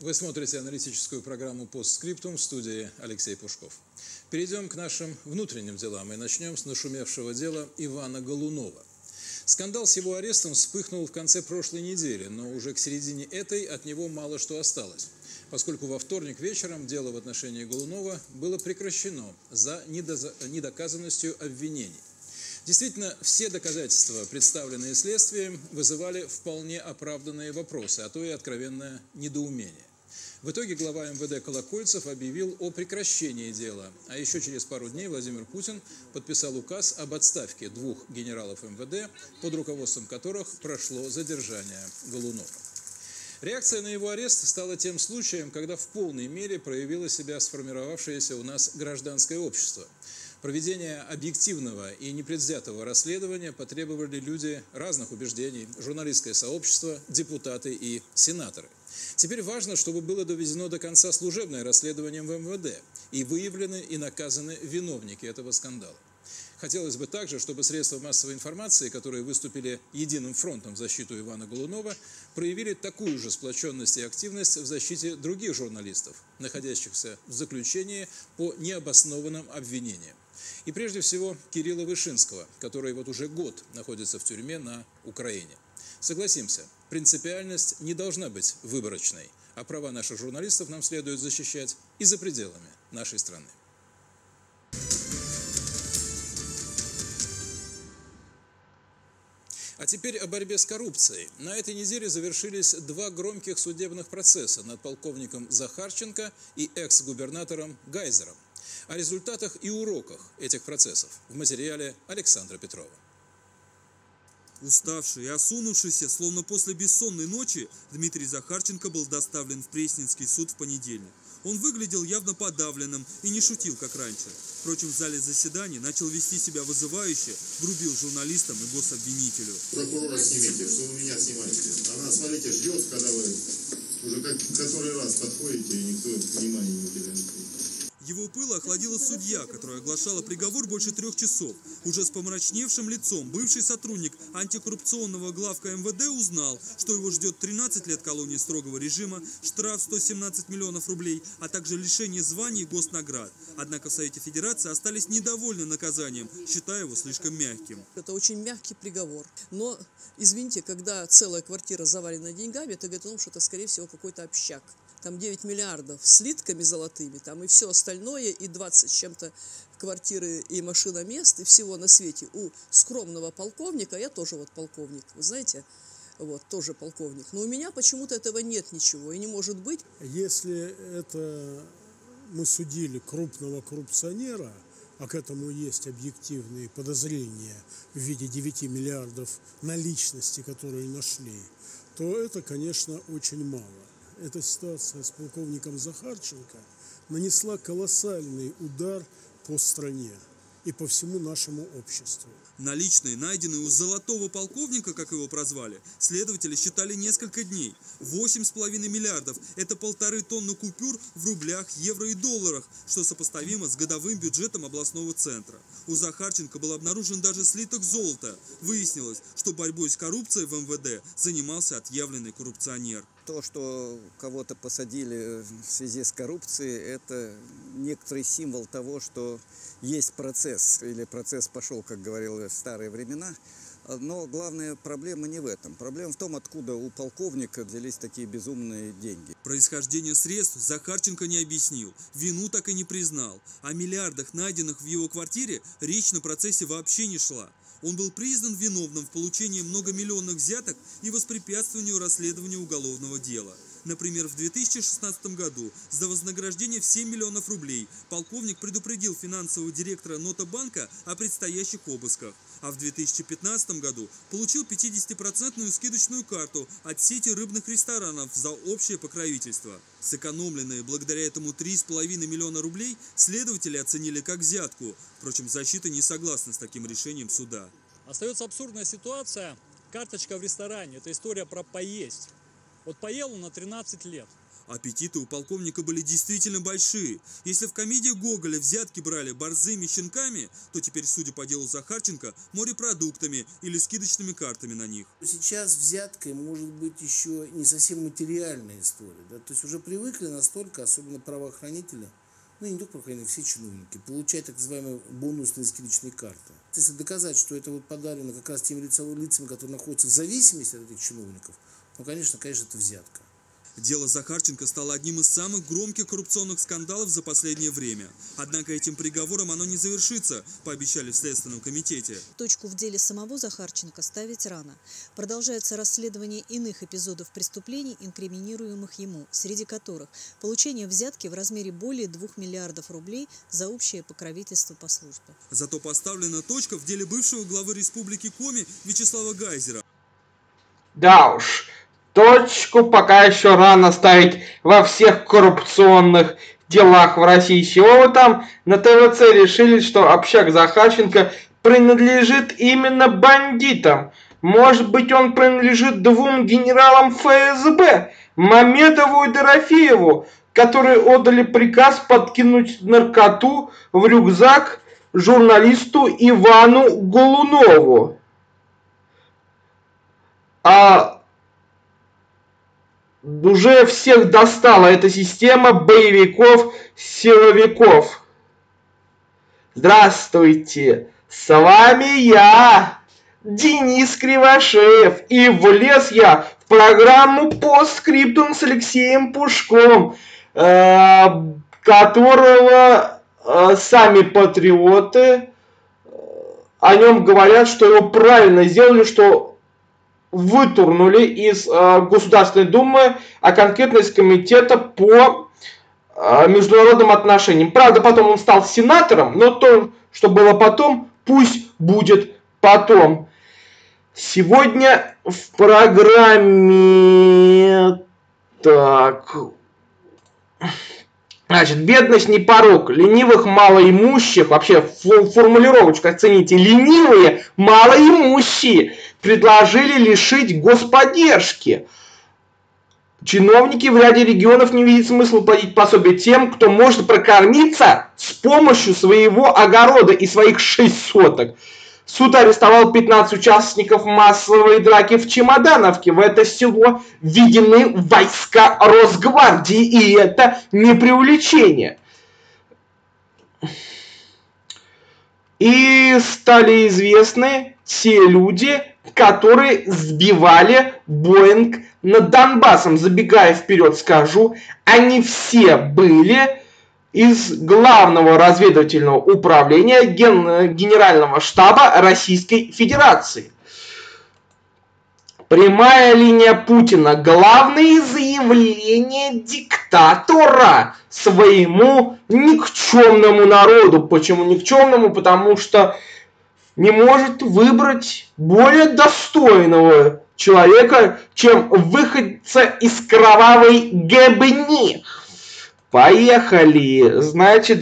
Вы смотрите аналитическую программу «Постскриптум», в студии Алексей Пушков. Перейдем к нашим внутренним делам и начнем с нашумевшего дела Ивана Голунова. Скандал с его арестом вспыхнул в конце прошлой недели, но уже к середине этой от него мало что осталось, поскольку во вторник вечером дело в отношении Голунова было прекращено за недоказанностью обвинений. Действительно, все доказательства, представленные следствием, вызывали вполне оправданные вопросы, а то и откровенное недоумение. В итоге глава МВД Колокольцев объявил о прекращении дела, а еще через пару дней Владимир Путин подписал указ об отставке двух генералов МВД, под руководством которых прошло задержание Голунова. Реакция на его арест стала тем случаем, когда в полной мере проявило себя сформировавшееся у нас гражданское общество. Проведение объективного и непредвзятого расследования потребовали люди разных убеждений, журналистское сообщество, депутаты и сенаторы. Теперь важно, чтобы было доведено до конца служебное расследование в МВД и выявлены и наказаны виновники этого скандала. Хотелось бы также, чтобы средства массовой информации, которые выступили единым фронтом в защиту Ивана Голунова, проявили такую же сплоченность и активность в защите других журналистов, находящихся в заключении по необоснованным обвинениям. И прежде всего Кирилла Вышинского, который вот уже год находится в тюрьме на Украине. Согласимся, принципиальность не должна быть выборочной, а права наших журналистов нам следует защищать и за пределами нашей страны. А теперь о борьбе с коррупцией. На этой неделе завершились два громких судебных процесса над полковником Захарченко и экс-губернатором Гайзером. О результатах и уроках этих процессов в материале Александра Петрова. Уставший и осунувшийся, словно после бессонной ночи, Дмитрий Захарченко был доставлен в Пресненский суд в понедельник. Он выглядел явно подавленным и не шутил, как раньше. Впрочем, в зале заседаний начал вести себя вызывающе, грубил журналистам и гособвинителю. Прокурора снимите, что вы меня снимаете. Она, смотрите, ждет, когда вы уже который раз подходите, и никто внимания не уделяет. Его пыло охладила судья, которая оглашала приговор больше 3 часов. Уже с помрачневшим лицом бывший сотрудник антикоррупционного главка МВД узнал, что его ждет 13 лет колонии строгого режима, штраф 117 миллионов рублей, а также лишение званий и госнаград. Однако в Совете Федерации остались недовольны наказанием, считая его слишком мягким. Это очень мягкий приговор. Но, извините, когда целая квартира завалена деньгами, это говорит о том, что это, скорее всего, какой-то общак. Там 9 миллиардов слитками золотыми, там и все остальное, и 20 с чем-то квартиры и машиномест, и всего на свете у скромного полковника. Я тоже вот полковник, вы знаете, вот тоже полковник. Но у меня почему-то этого нет ничего и не может быть. Если это мы судили крупного коррупционера, а к этому есть объективные подозрения в виде 9 миллиардов наличности, которые нашли, то это, конечно, очень мало. Эта ситуация с полковником Захарченко нанесла колоссальный удар по стране и по всему нашему обществу. Наличные, найденные у золотого полковника, как его прозвали, следователи считали несколько дней. 8,5 миллиардов – это 1,5 тонны купюр в рублях, евро и долларах, что сопоставимо с годовым бюджетом областного центра. У Захарченко был обнаружен даже слиток золота. Выяснилось, что борьбой с коррупцией в МВД занимался отъявленный коррупционер. То, что кого-то посадили в связи с коррупцией, это некоторый символ того, что есть процесс, или процесс пошел, как говорил, в старые времена. Но главная проблема не в этом. Проблема в том, откуда у полковника взялись такие безумные деньги. Происхождение средств Захарченко не объяснил, вину так и не признал. О миллиардах, найденных в его квартире, речь на процессе вообще не шла. Он был признан виновным в получении многомиллионных взяток и воспрепятствованию расследования уголовного дела. Например, в 2016 году за вознаграждение в 7 миллионов рублей полковник предупредил финансового директора Нотабанка о предстоящих обысках. А в 2015 году получил 50% скидочную карту от сети рыбных ресторанов за общее покровительство. Сэкономленные благодаря этому 3,5 миллиона рублей следователи оценили как взятку. Впрочем, защита не согласна с таким решением суда. Остается абсурдная ситуация. Карточка в ресторане – это история про поесть. Вот поел он на 13 лет. Аппетиты у полковника были действительно большие. Если в комедии Гоголя взятки брали борзыми щенками, то теперь, судя по делу Захарченко, морепродуктами или скидочными картами на них. Сейчас взяткой может быть еще не совсем материальная история. Да? То есть уже привыкли настолько, особенно правоохранители, ну и не только правоохранители, все чиновники, получать так называемые бонусные скидочные карты. Если доказать, что это вот подарено как раз тем лицам, которые находятся в зависимости от этих чиновников, ну, конечно, это взятка. Дело Захарченко стало одним из самых громких коррупционных скандалов за последнее время. Однако этим приговором оно не завершится, пообещали в Следственном комитете. Точку в деле самого Захарченко ставить рано. Продолжается расследование иных эпизодов преступлений, инкриминируемых ему, среди которых получение взятки в размере более 2 миллиардов рублей за общее покровительство по службе. Зато поставлена точка в деле бывшего главы республики Коми Вячеслава Гайзера. Да уж. Точку пока еще рано ставить во всех коррупционных делах в России. Чего вы там? На ТВЦ решили, что общак Захарченко принадлежит именно бандитам. Может быть, он принадлежит 2 генералам ФСБ, Мамедову и Дорофееву, которые отдали приказ подкинуть наркоту в рюкзак журналисту Ивану Голунову. Уже всех достала эта система боевиков-силовиков. Здравствуйте, с вами я, Денис Кривошеев, и влез я в программу «Постскриптум» с Алексеем Пушковым, которого сами патриоты о нем говорят, что его правильно сделали, что вытурнули из Государственной Думы, а конкретно из Комитета по международным отношениям. Правда, потом он стал сенатором, но то, что было потом, пусть будет потом. Сегодня в программе... Так... Значит, бедность не порог, ленивых малоимущих, вообще формулировочка, оцените, ленивые малоимущие предложили лишить господдержки. Чиновники в ряде регионов не видят смысла платить пособие тем, кто может прокормиться с помощью своего огорода и своих 6 соток. Суд арестовал 15 участников массовой драки в Чемодановке. В это село введены войска Росгвардии, и это не преувеличение. И стали известны те люди, которые сбивали Боинг над Донбассом. Забегая вперед, скажу, они все были... из Главного разведывательного управления Генерального штаба Российской Федерации. Прямая линия Путина. Главные заявления диктатора своему никчемному народу. Почему никчемному? Потому что не может выбрать более достойного человека, чем выходца из кровавой гебни. Поехали, значит,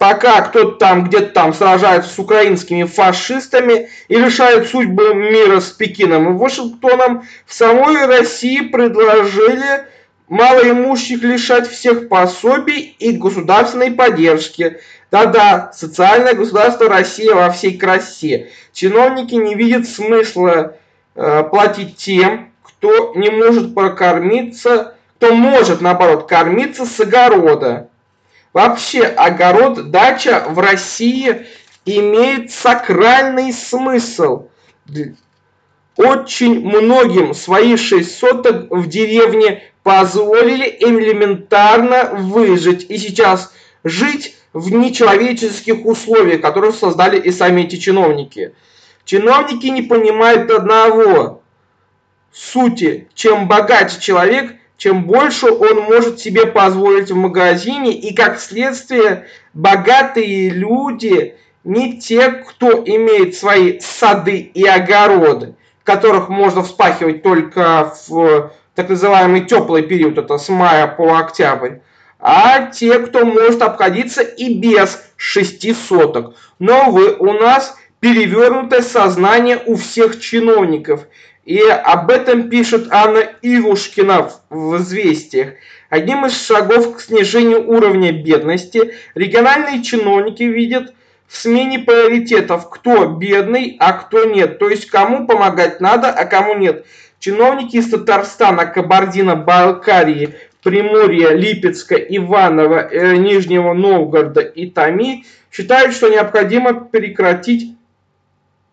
пока кто-то там где-то там сражается с украинскими фашистами и решает судьбу мира с Пекином и Вашингтоном, в самой России предложили малоимущих лишать всех пособий и государственной поддержки. Да-да, социальное государство России во всей красе. Чиновники не видят смысла платить тем, кто не может прокормиться, то может, наоборот, кормиться с огорода. Вообще, огород, дача в России имеет сакральный смысл. Очень многим свои 6 соток в деревне позволили элементарно выжить. И сейчас жить в нечеловеческих условиях, которые создали и сами эти чиновники. Чиновники не понимают одного. Сути, чем богаче человек, чем больше он может себе позволить в магазине, и как следствие богатые люди не те, кто имеет свои сады и огороды, которых можно вспахивать только в так называемый теплый период, это с мая по октябрь, а те, кто может обходиться и без 6 соток. Но вы у нас перевернутое сознание у всех чиновников. И об этом пишет Анна Ивушкина в «Известиях». Одним из шагов к снижению уровня бедности региональные чиновники видят в смене приоритетов, кто бедный, а кто нет. То есть кому помогать надо, а кому нет. Чиновники из Татарстана, Кабардино-Балкарии, Приморья, Липецка, Иваново, Нижнего Новгорода и Томи считают, что необходимо прекратить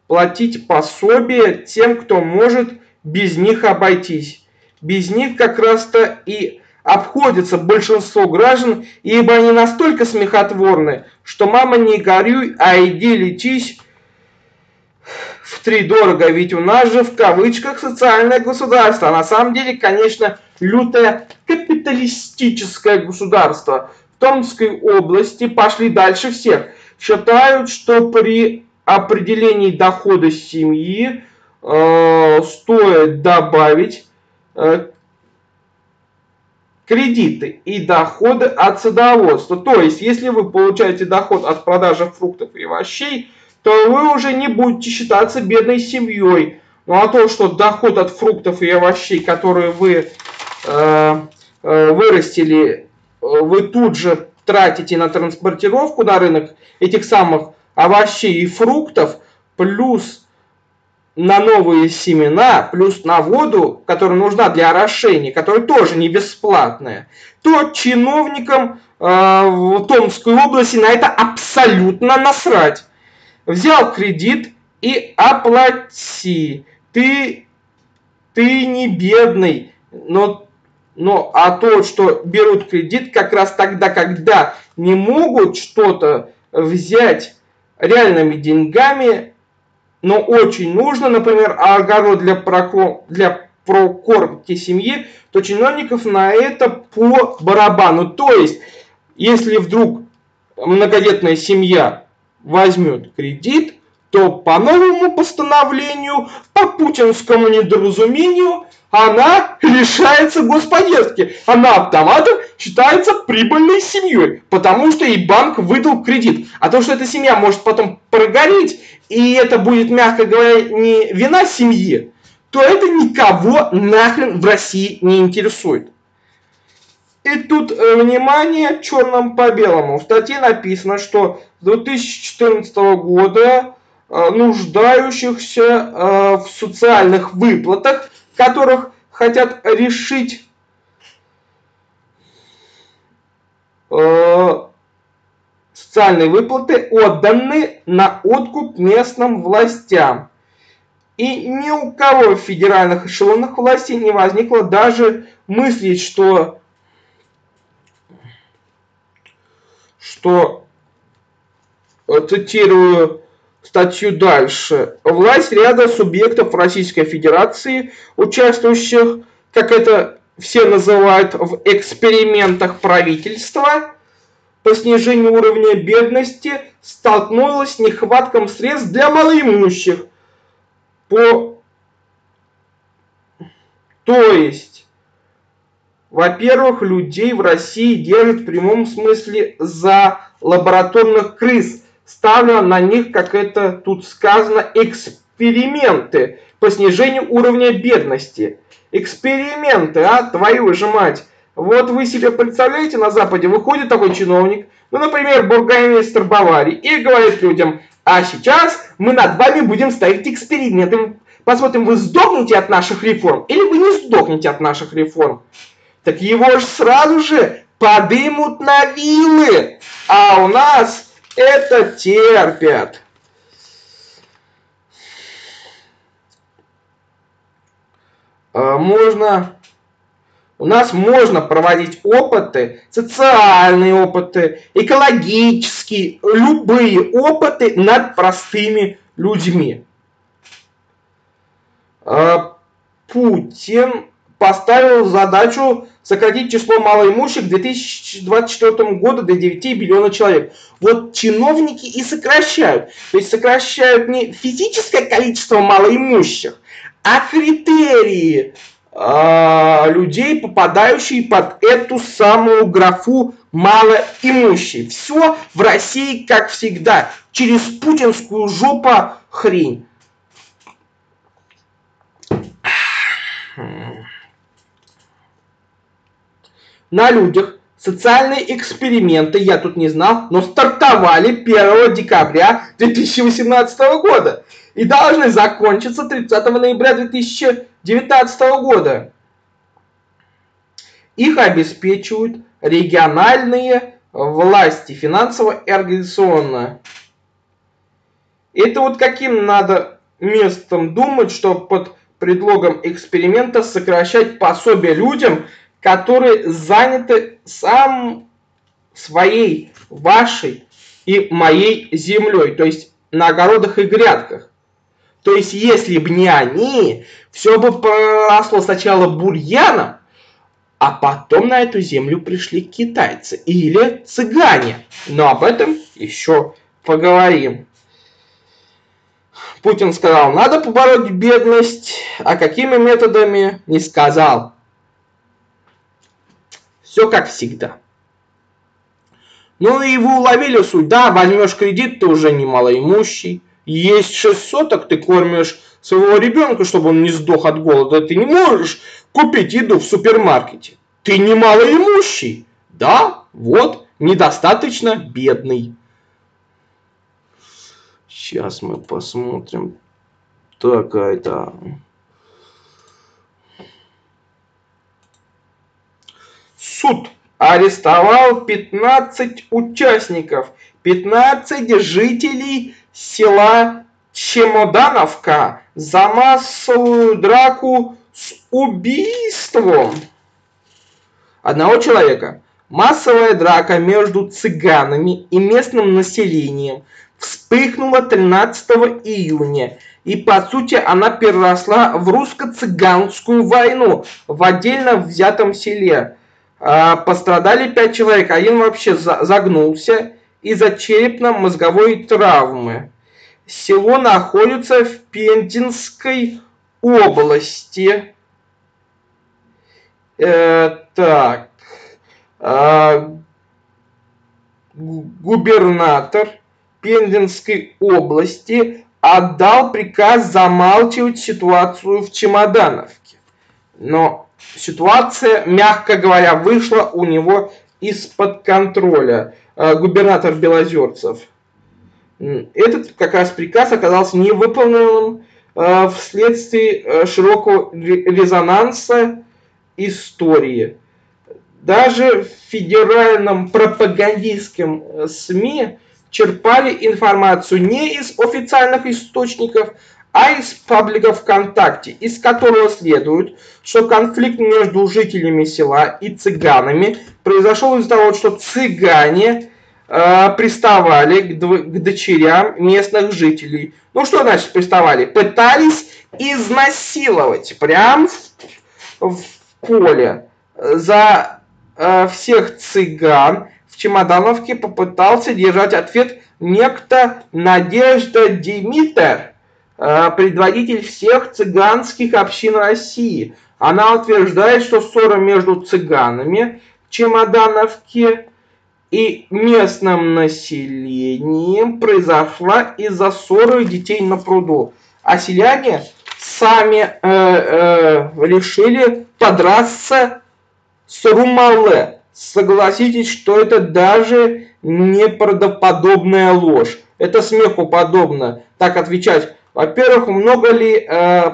платить пособия тем, кто может без них обойтись. Без них как раз-то и обходится большинство граждан, ибо они настолько смехотворны, что мама не горюй, а иди лечись втридорого, ведь у нас же в кавычках социальное государство, а на самом деле, конечно, лютое капиталистическое государство. В Томской области пошли дальше всех. Считают, что при определении дохода семьи стоит добавить кредиты и доходы от садоводства. То есть, если вы получаете доход от продажи фруктов и овощей, то вы уже не будете считаться бедной семьей. Ну а то, что доход от фруктов и овощей, которые вы вырастили, вы тут же тратите на транспортировку на рынок этих самых овощей и фруктов, плюс на новые семена, плюс на воду, которая нужна для орошения, которая тоже не бесплатная, то чиновникам в Томской области на это абсолютно насрать. Взял кредит и оплати. Ты не бедный, но а то, что берут кредит как раз тогда, когда не могут что-то взять реальными деньгами, но очень нужно, например, огород для прокормки семьи, то чиновников на это по барабану. То есть, если вдруг многодетная семья возьмет кредит, то по новому постановлению, по путинскому недоразумению, она лишается господдержки. Она автоматом считается прибыльной семьей, потому что ей банк выдал кредит. А то, что эта семья может потом прогореть, и это будет, мягко говоря, не вина семьи, то это никого нахрен в России не интересует. И тут, внимание, черным по белому. В статье написано, что с 2014 года нуждающихся в социальных выплатах, которых хотят решить социальные выплаты, отданы на откуп местным властям. И ни у кого в федеральных эшелонах власти не возникло даже мысли, что цитирую статью дальше. Власть ряда субъектов Российской Федерации, участвующих, как это все называют, в экспериментах правительства по снижению уровня бедности, столкнулась с нехваткой средств для малоимущих. То есть, во-первых, людей в России держат в прямом смысле за лабораторных крыс, ставлю на них, как это тут сказано, эксперименты по снижению уровня бедности. Эксперименты, твою же мать. Вот вы себе представляете, на Западе выходит такой чиновник, например, бургомистр Баварии, и говорит людям: а сейчас мы над вами будем ставить эксперименты, посмотрим, вы сдохнете от наших реформ или вы не сдохнете от наших реформ. Так его же сразу же подымут на вилы, а у нас это терпят. У нас можно проводить опыты, социальные опыты, экологические, любые опыты над простыми людьми. Путин поставил задачу сократить число малоимущих к 2024 году до 9 миллионов человек. Вот чиновники и сокращают. То есть сокращают не физическое количество малоимущих, а критерии людей, попадающие под эту самую графу малоимущие. Все в России, как всегда, через путинскую жопу хрень. На людях социальные эксперименты, я тут не знал, но стартовали 1 декабря 2018 года и должны закончиться 30 ноября 2019 года. Их обеспечивают региональные власти, финансово и организационно. Это вот каким надо местом думать, что под предлогом эксперимента сокращать пособие людям, которые заняты сам своей, вашей и моей землей, то есть на огородах и грядках. То есть если бы не они, все бы поросло сначала бурьяном, а потом на эту землю пришли китайцы или цыгане. Но об этом еще поговорим. Путин сказал, надо побороть бедность, а какими методами не сказал. Все как всегда. Ну и вы уловили суть, да, возьмешь кредит, ты уже не малоимущий. Есть 6 соток, ты кормишь своего ребенка, чтобы он не сдох от голода. Ты не можешь купить еду в супермаркете. Ты не малоимущий. Да, вот, недостаточно бедный. Сейчас мы посмотрим. Так, это... Суд арестовал 15 участников, 15 жителей села Чемодановка за массовую драку с убийством одного человека. Массовая драка между цыганами и местным населением вспыхнула 13 июня. И, по сути, она переросла в русско-цыганскую войну в отдельно взятом селе. Пострадали 5 человек, один вообще загнулся из-за черепно-мозговой травмы. Село находится в Пензенской области. Губернатор Пензенской области отдал приказ замалчивать ситуацию в Чемодановке. Но ситуация, мягко говоря, вышла у него из-под контроля. Губернатор Белозерцев. Этот как раз приказ оказался невыполненным вследствие широкого резонанса истории. Даже в федеральном пропагандистском СМИ черпали информацию не из официальных источников, а из паблика ВКонтакте, из которого следует, что конфликт между жителями села и цыганами произошел из-за того, что цыгане приставали к дочерям местных жителей. Ну что значит приставали? Пытались изнасиловать прям в поле. За всех цыган в Чемодановке попытался держать ответ некто Надежда Димитер, предводитель всех цыганских общин России. Она утверждает, что ссора между цыганами в Чемодановке и местным населением произошла из-за ссоры детей на пруду. А селяне сами решили подраться с Румале. Согласитесь, что это даже неправдоподобная ложь. Это смеху подобно так отвечать. Во-первых, много ли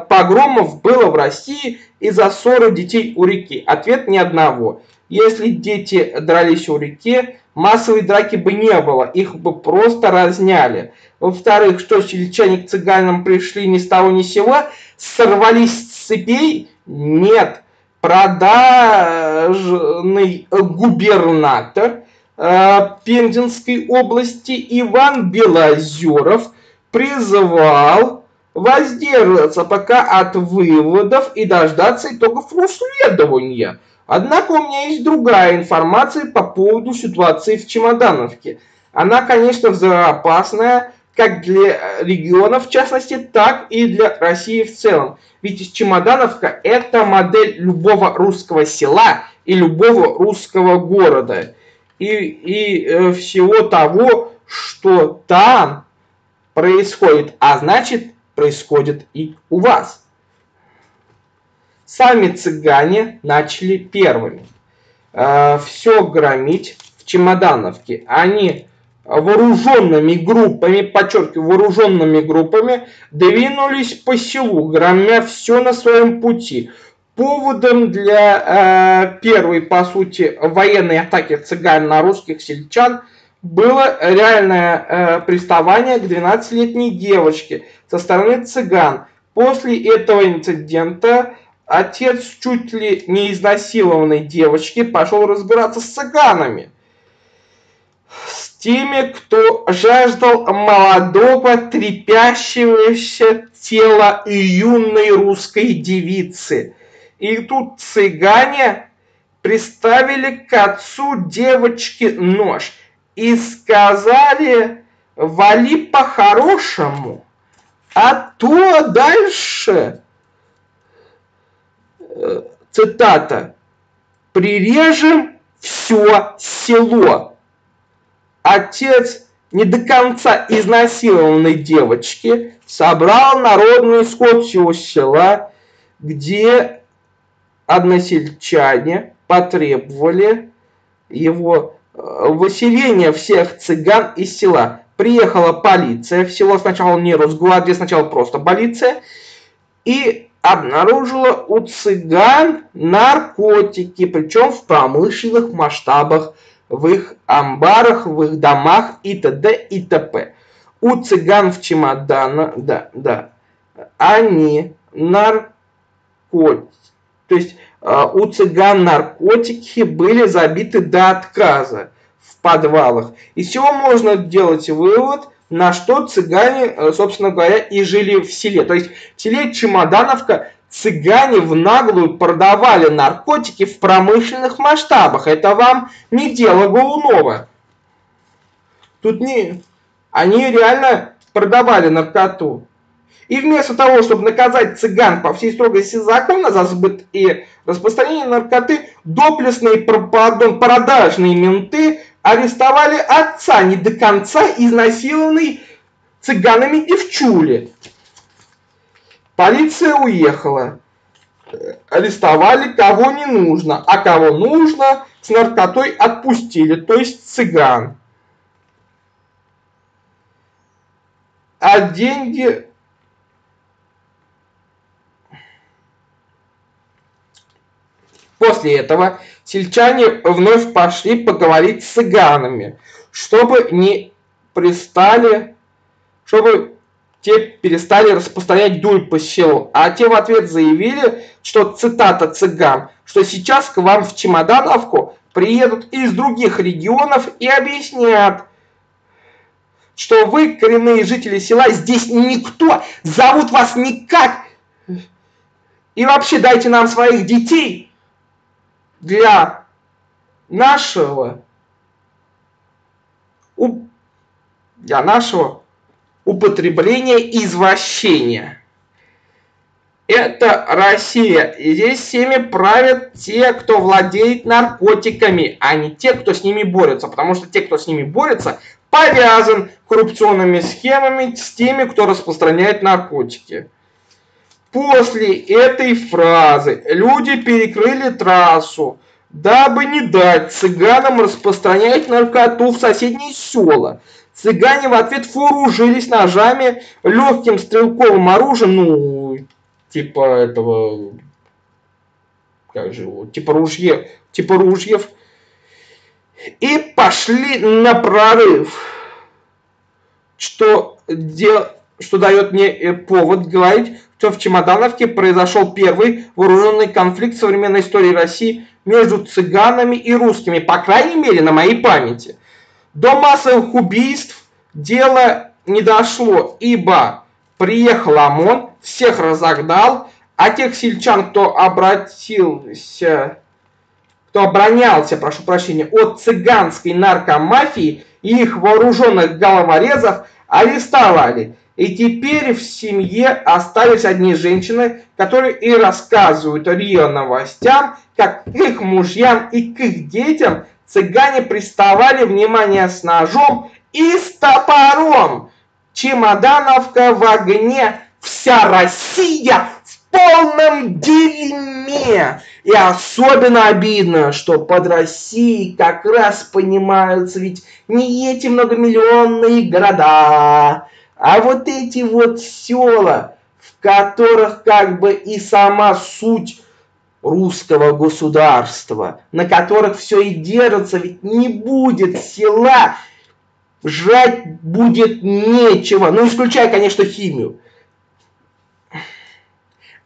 погромов было в России из-за ссоры детей у реки? Ответ – ни одного. Если дети дрались у реки, массовой драки бы не было, их бы просто разняли. Во-вторых, что сельчане к цыганам пришли ни с того ни с сего, сорвались с цепей? Нет. Продажный губернатор Пензенской области Иван Белозерцев призывал воздерживаться пока от выводов и дождаться итогов расследования. Однако у меня есть другая информация по поводу ситуации в Чемодановке. Она, конечно, взрывоопасная как для региона, в частности, так и для России в целом. Ведь Чемодановка – это модель любого русского села и любого русского города. и всего того, что там происходит, а значит, происходит и у вас. Сами цыгане начали первыми все громить в Чемодановке. Они вооруженными группами, подчеркиваю, вооруженными группами двинулись по селу, громя все на своем пути. Поводом для первой, по сути, военной атаки цыган на русских сельчан было реальное приставание к 12-летней девочке со стороны цыган. После этого инцидента отец чуть ли не изнасилованной девочки пошел разбираться с цыганами, с теми, кто жаждал молодого, трепещущегося тела юной русской девицы. И тут цыгане приставили к отцу девочки нож и сказали: вали по-хорошему, а то дальше, цитата, прирежем все село. Отец не до конца изнасилованной девочки собрал народный скот всего села, где односельчане потребовали его выселения всех цыган из села. Приехала полиция в село, сначала не Росгвардия, сначала просто полиция, и обнаружила у цыган наркотики, причем в промышленных масштабах, в их амбарах, в их домах и т.д. и т.п. У цыган в чемоданах, они наркотики. То есть у цыган наркотики были забиты до отказа в подвалах. Из чего можно делать вывод, на что цыгане, собственно говоря, и жили в селе. То есть в селе Чемодановка цыгане в наглую продавали наркотики в промышленных масштабах. Это вам не дело Голунова. Тут не... Они реально продавали наркоту. И вместо того, чтобы наказать цыган по всей строгости закона за сбыт и распространение наркоты, доблестные продажные менты арестовали отца не до конца изнасилованной цыганами девчули. Полиция уехала. Арестовали кого не нужно, а кого нужно с наркотой отпустили, то есть цыган. А деньги... После этого сельчане вновь пошли поговорить с цыганами, чтобы не пристали, чтобы те перестали распространять дурь по селу. А те в ответ заявили, что, цитата цыган, что сейчас к вам в Чемодановку приедут из других регионов и объяснят, что вы, коренные жители села, здесь никто, зовут вас никак, и вообще дайте нам своих детей. Для нашего, употребления и извращения. Это Россия. И здесь всеми правят те, кто владеет наркотиками, а не те, кто с ними борется. Потому что те, кто с ними борется, повязан коррупционными схемами с теми, кто распространяет наркотики. После этой фразы люди перекрыли трассу, дабы не дать цыганам распространять наркоту в соседние села. Цыгане в ответ вооружились ножами, легким стрелковым оружием, типа ружьев, и пошли на прорыв, что дает мне повод говорить, что в Чемодановке произошел первый вооруженный конфликт в современной истории России между цыганами и русскими, по крайней мере, на моей памяти. До массовых убийств дело не дошло, ибо приехал ОМОН, всех разогнал, а тех сельчан, кто оборонялся от цыганской наркомафии и их вооруженных головорезов, арестовали. И теперь в семье остались одни женщины, которые и рассказывают РИА Новостям, как к их мужьям и к их детям цыгане приставали, внимание, с ножом и с топором. Чемодановка в огне, вся Россия в полном дерьме. И особенно обидно, что под Россией как раз понимаются ведь не эти многомиллионные города, а вот эти вот села, в которых как бы и сама суть русского государства, на которых все и держится, ведь не будет села, жрать будет нечего, ну исключая, конечно, химию.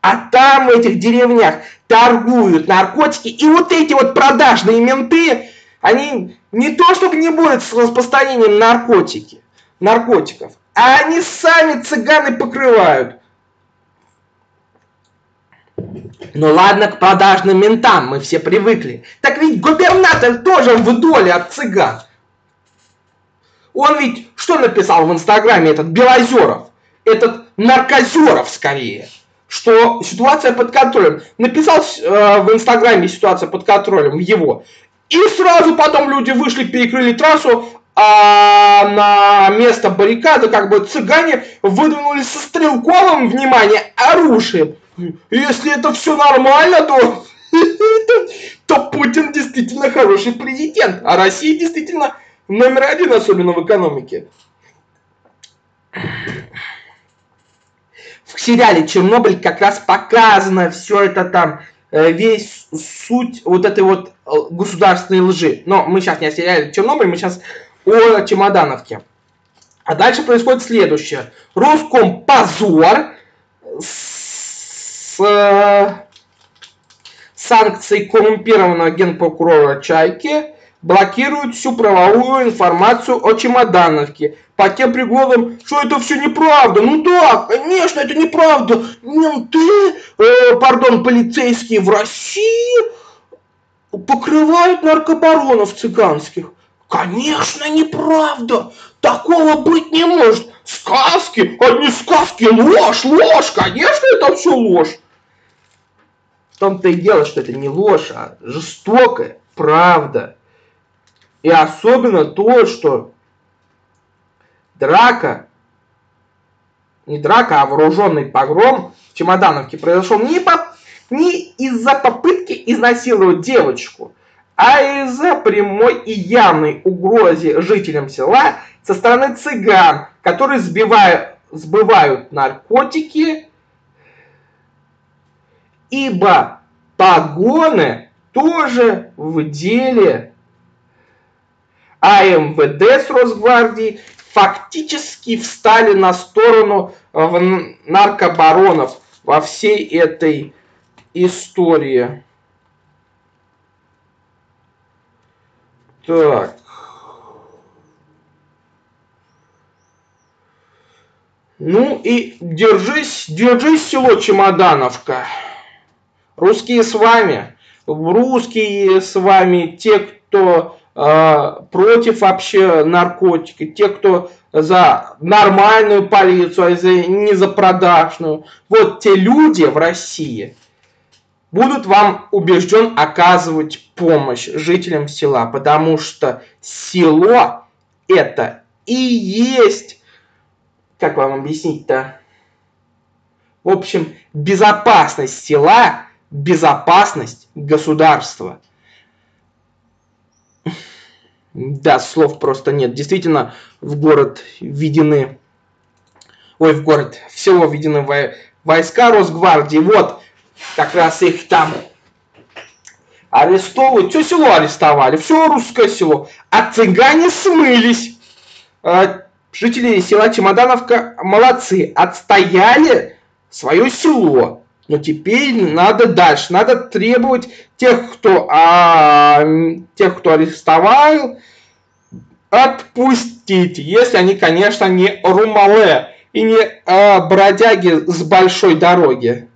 А там в этих деревнях торгуют наркотики, и вот эти вот продажные менты, они не то чтобы не борются с распространением наркотиков, а они сами цыганы покрывают. Ну ладно, к продажным ментам мы все привыкли. Так ведь губернатор тоже в доле от цыган. Он ведь что написал в Инстаграме, этот Белозеров, этот Наркозеров скорее, что ситуация под контролем. Написал в Инстаграме ситуация под контролем его. И сразу потом люди вышли, перекрыли трассу, а на место баррикады как бы цыгане выдвинулись со стрелковым, внимание, оружием. Если это все нормально, то Путин действительно хороший президент, а Россия действительно №1, особенно в экономике. В сериале «Чернобыль» как раз показано все это там, весь суть вот этой вот государственной лжи. Но мы сейчас не о сериале «Чернобыль», мы сейчас о Чемодановке. А дальше происходит следующее. Роскомпозор с санкцией коррумпированного генпрокурора Чайки блокирует всю правовую информацию о Чемодановке по тем пригодам, что это все неправда. Ну да, конечно, это неправда. Менты, полицейские в России покрывают наркобаронов цыганских. Конечно, неправда. Такого быть не может. Сказки, одни сказки, ложь. Конечно, это все ложь. В том-то и дело, что это не ложь, а жестокая правда. И особенно то, что не драка, а вооруженный погром в Чемодановке произошел не из-за попытки изнасиловать девочку, а из-за прямой и явной угрозы жителям села со стороны цыган, которые сбывают наркотики, ибо погоны тоже в деле. А МВД с Росгвардией фактически встали на сторону наркобаронов во всей этой истории. Так. Ну и держись, село Чемодановка. Русские с вами. Русские с вами те, кто против вообще наркотики, те, кто за нормальную полицию, а не за продажную. Вот те люди в России будут вам, убежден, оказывать помощь жителям села, потому что село это и есть, как вам объяснить-то, в общем, безопасность села, безопасность государства. Да, слов просто нет. Действительно, в село введены войска Росгвардии. Вот, как раз их там арестовывают. Все село арестовали, все русское село. А цыгане смылись. Жители села Чемодановка молодцы. Отстояли свое село. Но теперь надо дальше. Надо требовать тех, кто арестовал, отпустить. Если они, конечно, не румалы и не бродяги с большой дороги.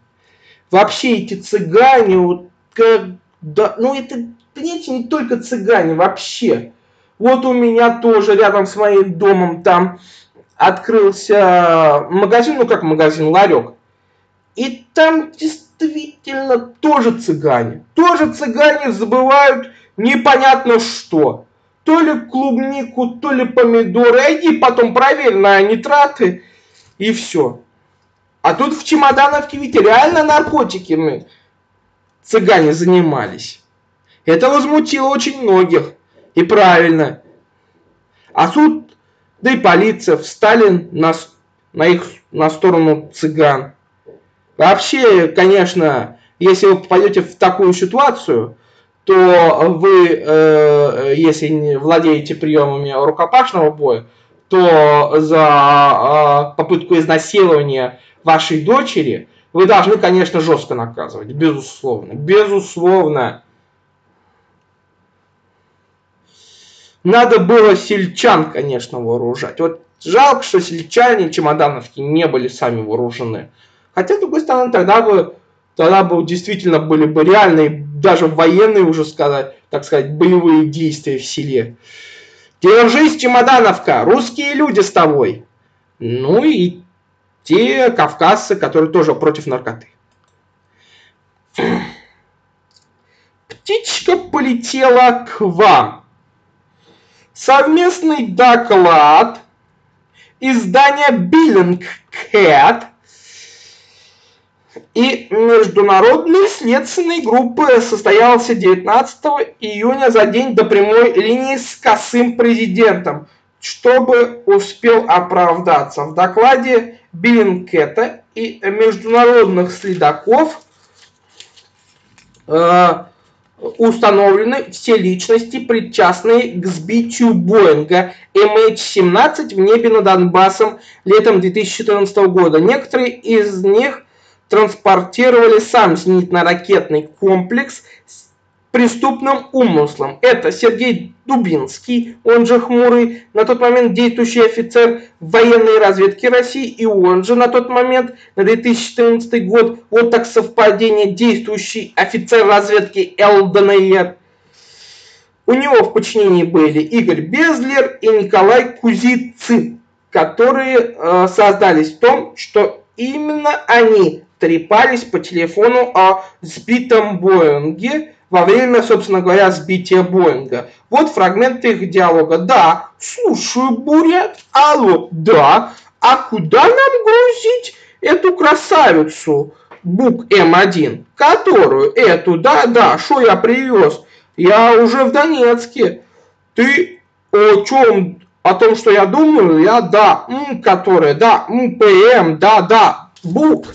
Вообще эти цыгане, это не только цыгане вообще. Вот у меня тоже рядом с моим домом там открылся магазин, ларек. И там действительно тоже цыгане забывают непонятно что. То ли клубнику, то ли помидоры. Иди потом проверь на нитраты и все. А тут в Чемодановке ведь реально наркотиками цыгане занимались. Это возмутило очень многих. И правильно. А суд, да и полиция встали на сторону цыган. Вообще, конечно, если вы попадете в такую ситуацию, то вы, если не владеете приемами рукопашного боя, то за попытку изнасилования вашей дочери вы должны, конечно, жестко наказывать. Безусловно. Безусловно. Надо было сельчан, конечно, вооружать. Вот жалко, что сельчане чемодановки не были сами вооружены. Хотя, с другой стороны, тогда бы действительно были бы реальные, даже военные, уже сказать, так сказать, боевые действия в селе. Держись, Чемодановка, русские люди с тобой. Ну и те кавказцы, которые тоже против наркоты. Птичка полетела к вам. Совместный доклад издания Bellingcat и международной следственной группы состоялся 19 июня за день до прямой линии с косым президентом, чтобы успел оправдаться. В докладе Bellingcat и международных следаков установлены все личности, причастные к сбитию Боинга MH17 в небе над Донбассом летом 2014 года. Некоторые из них транспортировали сам зенитно-ракетный комплекс с преступным умыслом. Это Сергей Дубинский, он же Хмурый, на тот момент действующий офицер военной разведки России, и он же на тот момент, на 2014 год, вот так совпадение, действующий офицер разведки ЛДНР. У него в подчинении были Игорь Безлер и Николай Кузицын, которые сознались в том, что именно они трепались по телефону о сбитом Боинге во время, собственно говоря, сбития Боинга. Вот фрагмент их диалога. Да, слушаю, буря. Алло, да. А куда нам грузить эту красавицу? Бук М1. Которую? Эту, да. Что я привез? Я уже в Донецке. Ты о чем? О том, что я думаю? Я, да. Которая, да. ПМ, да. Бук.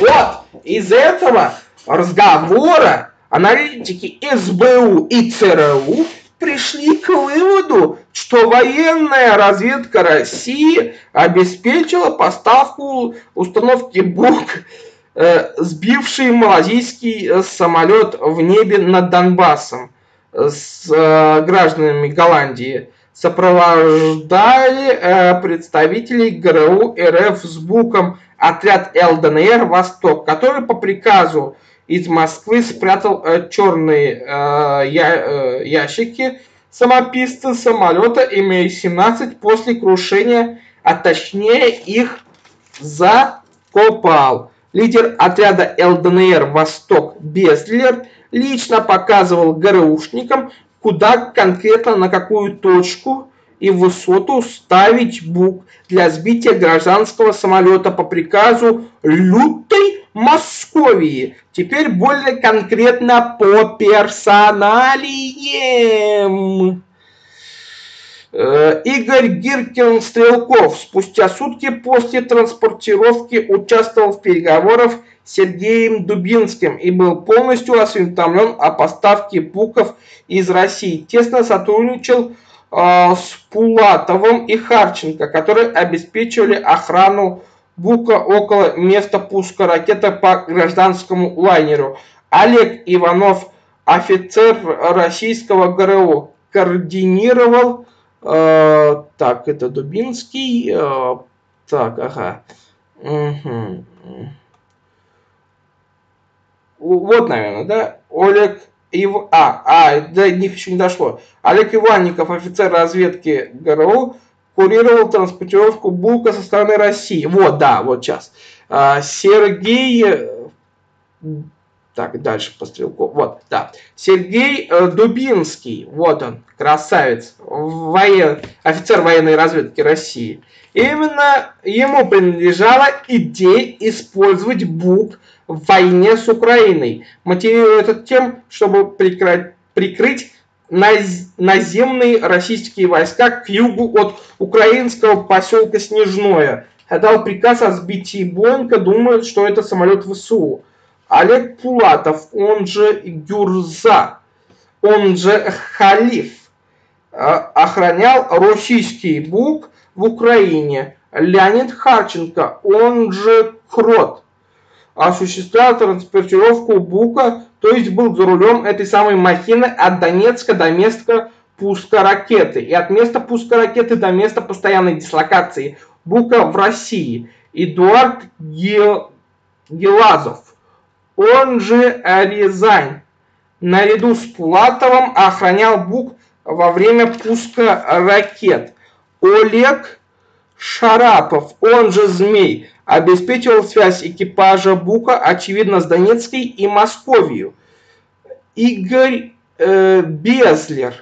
Вот. Из этого разговора аналитики СБУ и ЦРУ пришли к выводу, что военная разведка России обеспечила поставку установки БУК, сбивший малазийский самолет в небе над Донбассом с гражданами Голландии. Сопровождали представителей ГРУ РФ с БУКом отряд ЛДНР «Восток», который по приказу из Москвы спрятал черные ящики самописца самолета MH17 после крушения, а точнее их закопал. Лидер отряда ЛДНР «Восток» Безлер лично показывал ГРУшникам, куда конкретно, на какую точку и высоту ставить бук для сбития гражданского самолета по приказу лютой Московии. Теперь более конкретно по персоналиям. Игорь Гиркин-Стрелков спустя сутки после транспортировки участвовал в переговорах с Сергеем Дубинским и был полностью осведомлен о поставке буков из России. Тесно сотрудничал с Пулатовым и Харченко, которые обеспечивали охрану бука около места пуска ракеты по гражданскому лайнеру. Олег Иванов, офицер российского ГРУ, координировал это Дубинский. Вот, наверное, да? До них еще не дошло. Олег Иванников, офицер разведки ГРУ, курировал транспортировку бука со стороны России. Вот сейчас. Сергей Так, дальше по стрелку. Вот, да. Сергей Дубинский. Вот он, красавец. Офицер военной разведки России. Именно ему принадлежала идея использовать БУК в войне с Украиной. Мотивирует это тем, чтобы прикрыть наземные российские войска к югу от украинского поселка Снежное. Отдал приказ о сбитии Боинга, думает, что это самолет ВСУ. Олег Пулатов, он же Гюрза, он же Халиф, охранял российский БУК в Украине. Леонид Харченко, он же Крот, осуществлял транспортировку БУКа, то есть был за рулем этой самой махины от Донецка до места пуска ракеты. И от места пуска ракеты до места постоянной дислокации БУКа в России. Эдуард Гелазов. Он же Рязань. Наряду с Пулатовым охранял БУК во время пуска ракет. Олег Шарапов, он же Змей, обеспечивал связь экипажа БУКа, очевидно, с Донецкой и Московью. Игорь Безлер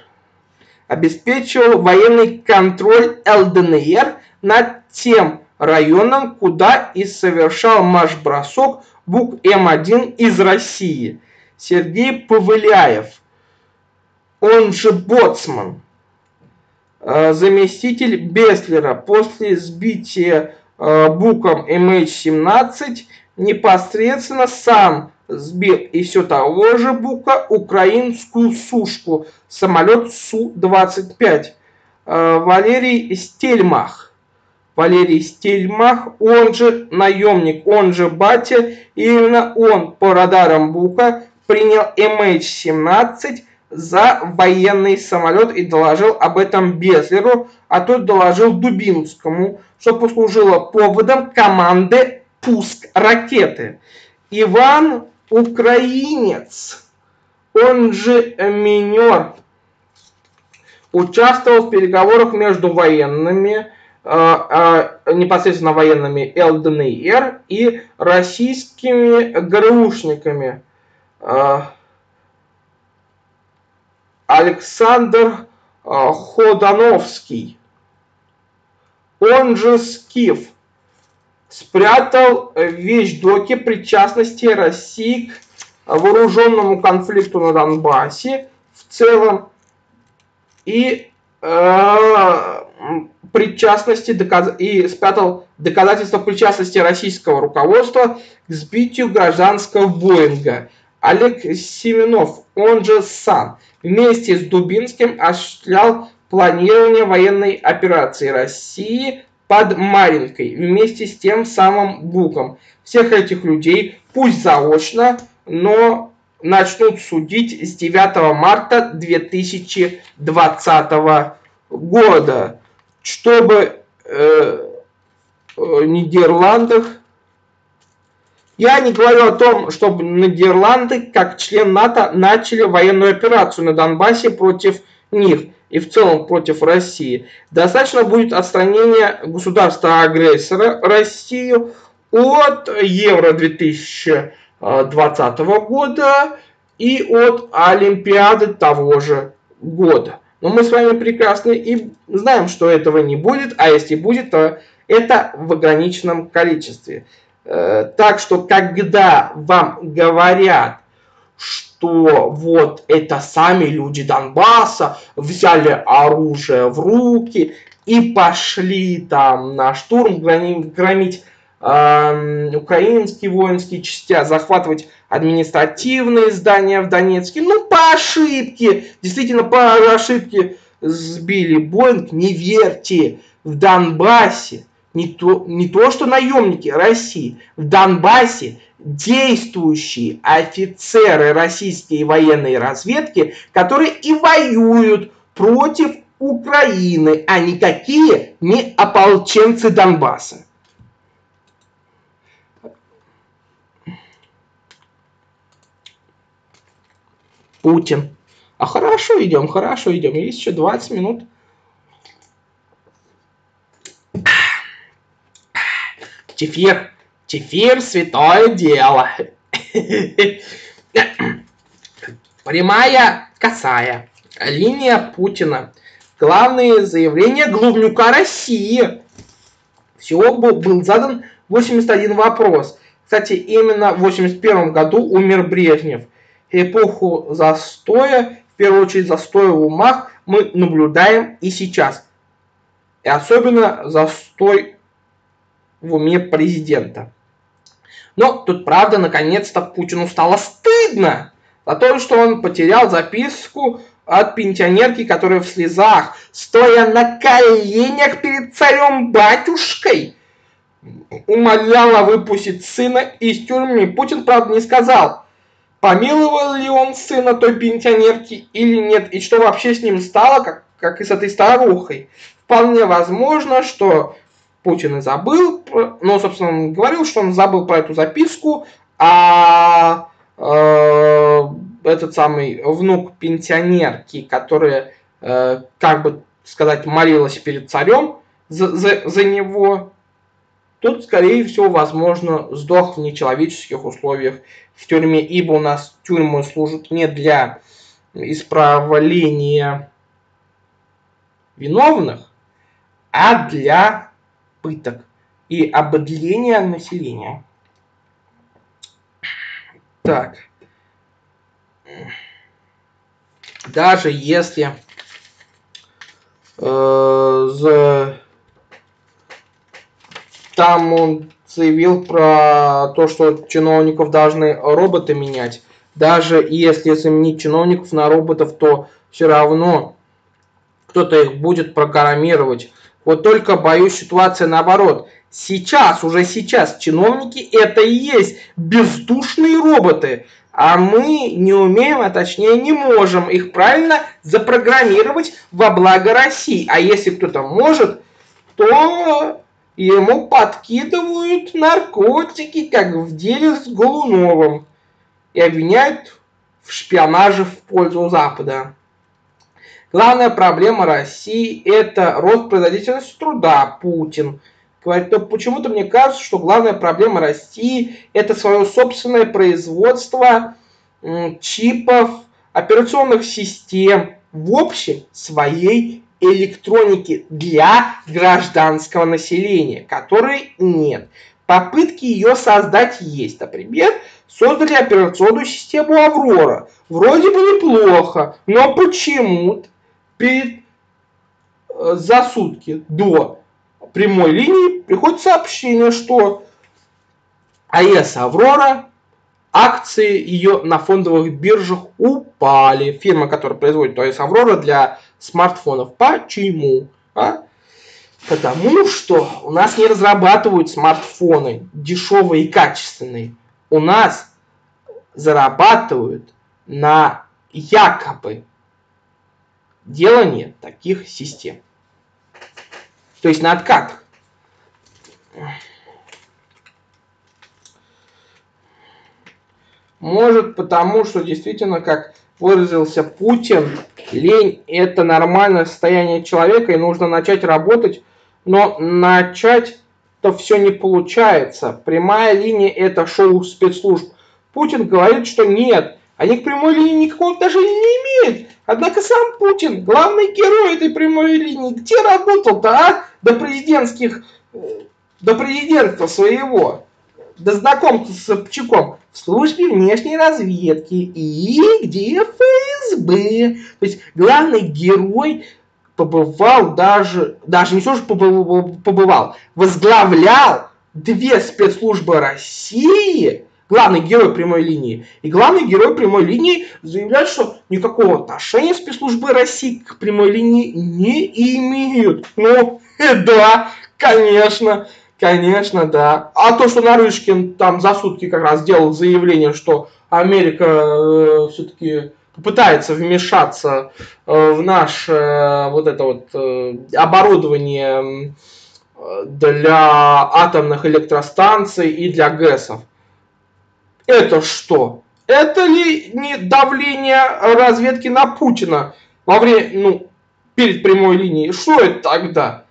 обеспечивал военный контроль ЛДНР над тем районом, куда и совершал марш-бросок Бук М1 из России. Сергей Повыляев, он же Боцман, заместитель Беслера, после сбития Буком MH17 непосредственно сам сбил и все того же Бука украинскую сушку, самолет Су-25. Валерий Стельмах. Валерий Стельмах, он же наемник, он же батя, и именно он по радарам Бука принял MH17 за военный самолет и доложил об этом Безлеру, а тот доложил Дубинскому, что послужило поводом команды пуск ракеты. Иван Украинец, он же Минер, участвовал в переговорах между военными, непосредственно военными ЛДНР и российскими ГРУшниками. Александр Ходановский, он же Скиф, спрятал вещдоки причастности России к вооруженному конфликту на Донбассе в целом и причастности и спрятал доказательства причастности российского руководства к сбитию гражданского Боинга. Олег Семенов, он же Сан, вместе с Дубинским осуществлял планирование военной операции России под Маринкой вместе с тем самым Буком. Всех этих людей, пусть заочно, но начнут судить с 9 марта 2020 года. Чтобы в Нидерландах... Я не говорю о том, чтобы Нидерланды, как член НАТО, начали военную операцию на Донбассе против них и в целом против России. Достаточно будет отстранения государства-агрессора Россию от Евро 2020 года и от Олимпиады того же года. Но мы с вами прекрасны и знаем, что этого не будет, а если будет, то это в ограниченном количестве. Так что, когда вам говорят, что вот это сами люди Донбасса взяли оружие в руки и пошли там на штурм, громить украинские воинские части, захватывать административные здания в Донецке, ну по ошибке, действительно по ошибке сбили Боинг, не верьте, в Донбассе, не то что наемники России, в Донбассе действующие офицеры российской военной разведки, которые и воюют против Украины, а никакие не ополченцы Донбасса. Путин. А хорошо идем, есть еще 20 минут. Чефир, святое дело. Прямая, косая. Линия Путина. Главные заявления главнюка России. Всего был задан 81 вопрос. Кстати, именно в 1981 году умер Брежнев. Эпоху застоя, в первую очередь застоя в умах, мы наблюдаем и сейчас. И особенно застой в уме президента. Но тут, правда, наконец-то Путину стало стыдно за то, что он потерял записку от пенсионерки, которая в слезах, стоя на коленях перед царем-батюшкой, умоляла выпустить сына из тюрьмы. Путин, правда, не сказал, помиловал ли он сына той пенсионерки или нет, и что вообще с ним стало, как и с этой старухой. Вполне возможно, что Путин и забыл, но, собственно, он говорил, что он забыл про эту записку, а этот самый внук пенсионерки, которая, как бы сказать, молилась перед царем за него, тут, скорее всего, возможно, сдох в нечеловеческих условиях в тюрьме, ибо у нас тюрьмы служат не для исправления виновных, а для пыток и ободления населения. Так. Даже если там он заявил про то, что чиновников должны роботы менять. Даже если заменить чиновников на роботов, то все равно кто-то их будет программировать. Вот только, боюсь, ситуация наоборот. Сейчас, уже сейчас чиновники это и есть бездушные роботы. А мы не умеем, а точнее не можем их правильно запрограммировать во благо России. А если кто-то может, то ему подкидывают наркотики, как в деле с Голуновым, и обвиняют в шпионаже в пользу Запада. Главная проблема России – это рост производительности труда, Путин. Говорит, но почему-то мне кажется, что главная проблема России – это свое собственное производство чипов, операционных систем, в общем, своей электроники для гражданского населения, которой нет. Попытки ее создать есть. Например, создали операционную систему «Аврора». Вроде бы неплохо, но почему-то за сутки до прямой линии приходит сообщение, что АЭС «Аврора», акции ее на фондовых биржах упали. Фирма, которая производит АЭС «Аврора» для смартфонов. Почему? А? Потому что у нас не разрабатывают смартфоны дешевые и качественные. У нас зарабатывают на якобы делание таких систем. То есть на откатах. Может, потому что действительно, как выразился Путин, лень – это нормальное состояние человека, и нужно начать работать, но начать-то все не получается. Прямая линия – это шоу спецслужб. Путин говорит, что нет. Они к прямой линии никакого отношения не имеют. Однако сам Путин, главный герой этой прямой линии, где работал-то, а? До президентства своего, до знакомства с Собчаком, в службе внешней разведки и где ФСБ. То есть главный герой побывал даже не то, что побывал, возглавлял две спецслужбы России. Главный герой прямой линии. И главный герой прямой линии заявляет, что никакого отношения спецслужбы России к прямой линии не имеют. Ну, да, конечно, конечно, да. А то, что Нарышкин там за сутки как раз делал заявление, что Америка все-таки попытается вмешаться в наше вот это вот оборудование для атомных электростанций и для ГЭСов. Это что? Это ли не давление разведки на Путина во время, перед прямой линией? Что это тогда?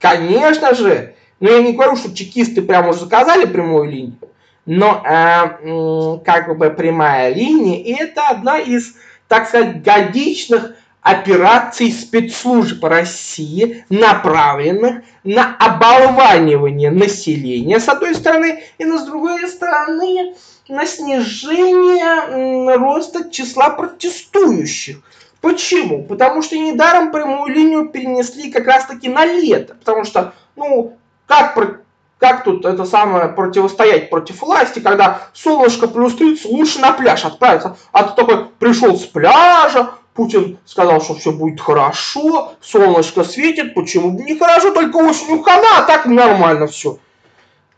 Конечно же. Но я не говорю, что чекисты прямо уже заказали прямую линию. Но как бы прямая линия это одна из так сказать, годичных операций спецслужб России, направленных на оболванивание населения, с одной стороны, и с другой стороны, на снижение роста числа протестующих. Почему? Потому что недаром прямую линию перенесли как раз-таки на лето. Потому что, ну, как тут это самое противостоять против власти, когда солнышко +30, лучше на пляж отправиться. А ты такой пришел с пляжа, Путин сказал, что все будет хорошо, солнышко светит, почему бы не хорошо, только осенью хана, а так нормально все.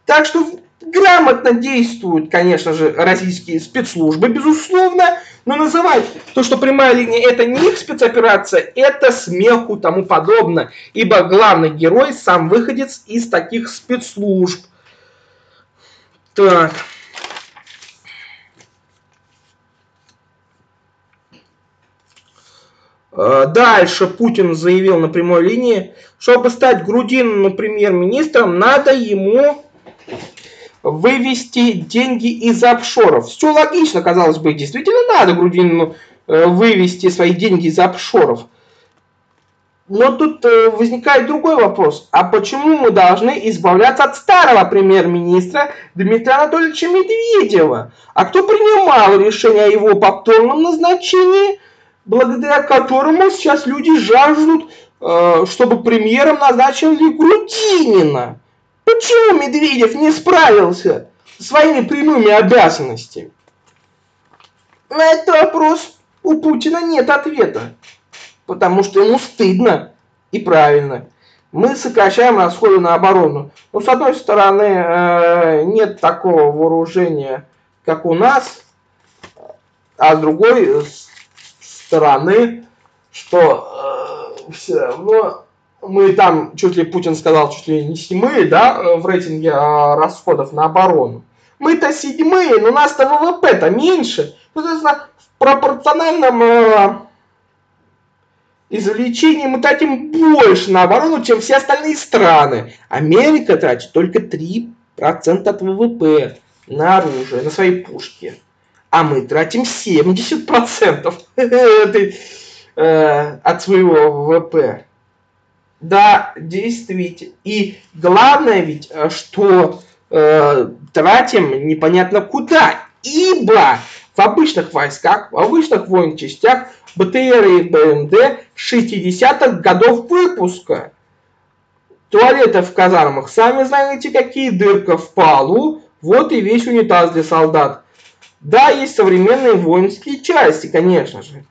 Так что грамотно действуют, конечно же, российские спецслужбы, безусловно, но называть то, что прямая линия, это не их спецоперация, это смеху тому подобно, ибо главный герой сам выходец из таких спецслужб. Так. Дальше Путин заявил на прямой линии, чтобы стать Грудинину премьер-министром, надо ему вывести деньги из офшоров. Все логично, казалось бы, действительно надо Грудинину вывести свои деньги из офшоров. Но тут возникает другой вопрос. А почему мы должны избавляться от старого премьер-министра Дмитрия Анатольевича Медведева? А кто принимал решение о его повторном назначении, благодаря которому сейчас люди жаждут, чтобы премьером назначили Грудинина? Почему Медведев не справился со своими прямыми обязанностями? На этот вопрос у Путина нет ответа, потому что ему стыдно, и правильно. Мы сокращаем расходы на оборону. Но, с одной стороны, нет такого вооружения, как у нас, а с другой стороны, что все равно... Мы там, чуть ли Путин сказал, чуть ли не седьмые, да, в рейтинге расходов на оборону. Мы-то седьмые, но у нас-то ВВП-то меньше. Соответственно, в пропорциональном извлечении мы тратим больше на оборону, чем все остальные страны. Америка тратит только 3% от ВВП на оружие, на свои пушки. А мы тратим 70% от своего ВВП. Да, действительно. И главное ведь, что тратим непонятно куда, ибо в обычных войсках, в обычных военных частях БТР и БМД 60-х годов выпуска. Туалеты в казармах, сами знаете, какие дырка в полу, вот и весь унитаз для солдат. Да, есть современные воинские части, конечно же,